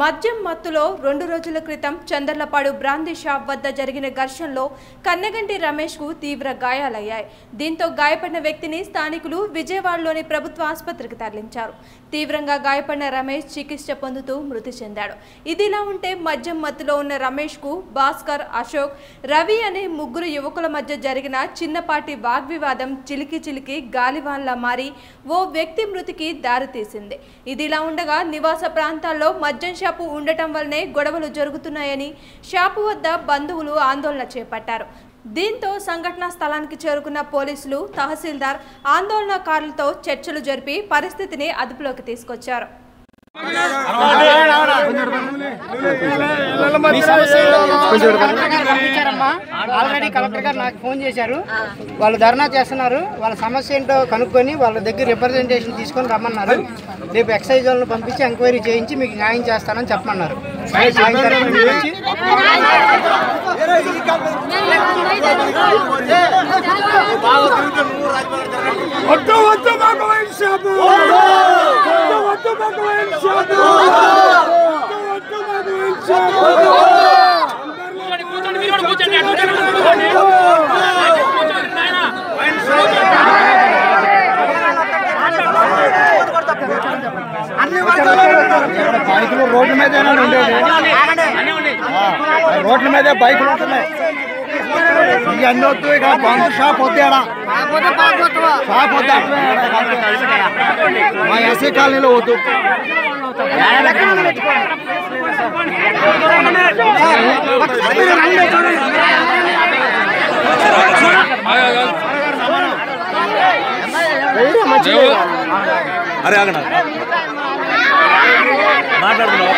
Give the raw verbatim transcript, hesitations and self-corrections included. మద్యం మత్తులో రెండు రోజుల క్రితం చందర్లపాడు బ్రాందీ షాప్ వద్ద జరిగిన ఘర్షణలో కన్నగంటి రమేష్కు తీవ్ర గాయాలయ్యాయి. దీంతో గాయపడిన వ్యక్తిని స్థానికులు విజయవాడలోని ప్రభుత్వ ఆసుపత్రికి తరలించారు. తీవ్రంగా గాయపడిన రమేష్ చికిత్స పొందుతూ మృతి చెందాడు. ఇదిలా ఉంటే మద్యం మత్తులో ఉన్న రమేష్కు భాస్కర్, అశోక్, రవి అనే ముగ్గురు యువకుల మధ్య జరిగిన చిన్నపాటి వాగ్వివాదం చిలికి చిలికి గాలివాన్లా మారి ఓ వ్యక్తి మృతికి దారితీసింది. ఇదిలా ఉండగా నివాస ప్రాంతాల్లో మద్యం షాపు ఉండటం వల్లనే గొడవలు జరుగుతున్నాయని షాపు వద్ద బంధువులు ఆందోళన చేపట్టారు. దీంతో సంఘటనా స్థలానికి చేరుకున్న పోలీసులు, తహసీల్దార్ ఆందోళనకారులతో చర్చలు జరిపి పరిస్థితిని అదుపులోకి తీసుకొచ్చారు. ఆల్రెడీ కలెక్టర్ గారు నాకు ఫోన్ చేశారు. వాళ్ళు ధర్నా చేస్తున్నారు. వాళ్ళ సమస్య ఏంటో కనుక్కొని వాళ్ళ దగ్గర రిప్రజెంటేషన్ తీసుకొని రమ్మన్నారు. రేపు ఎక్సైజ్ వాళ్ళని పంపించి ఎంక్వైరీ చేయించి మీకు న్యాయం చేస్తానని చెప్పమన్నారు. రోడ్ల మీద రోడ్ల మీద బైకులు ఉంటున్నాయి. ఇక అన్ని వద్దు, ఇక బంధు షాప్ వద్దాడా, షాప్ వద్దా, మా ఎస్సీ కాలనీలో వద్దు. అరే ఆగ మాట్లాడుతున్నారు.